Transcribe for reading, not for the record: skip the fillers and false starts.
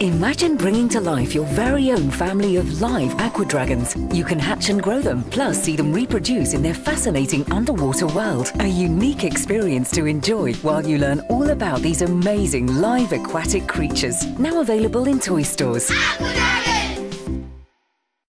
Imagine bringing to life your very own family of live aqua dragons. You can hatch and grow them, plus see them reproduce in their fascinating underwater world. A unique experience to enjoy while you learn all about these amazing live aquatic creatures. Now available in toy stores. Aqua Dragons!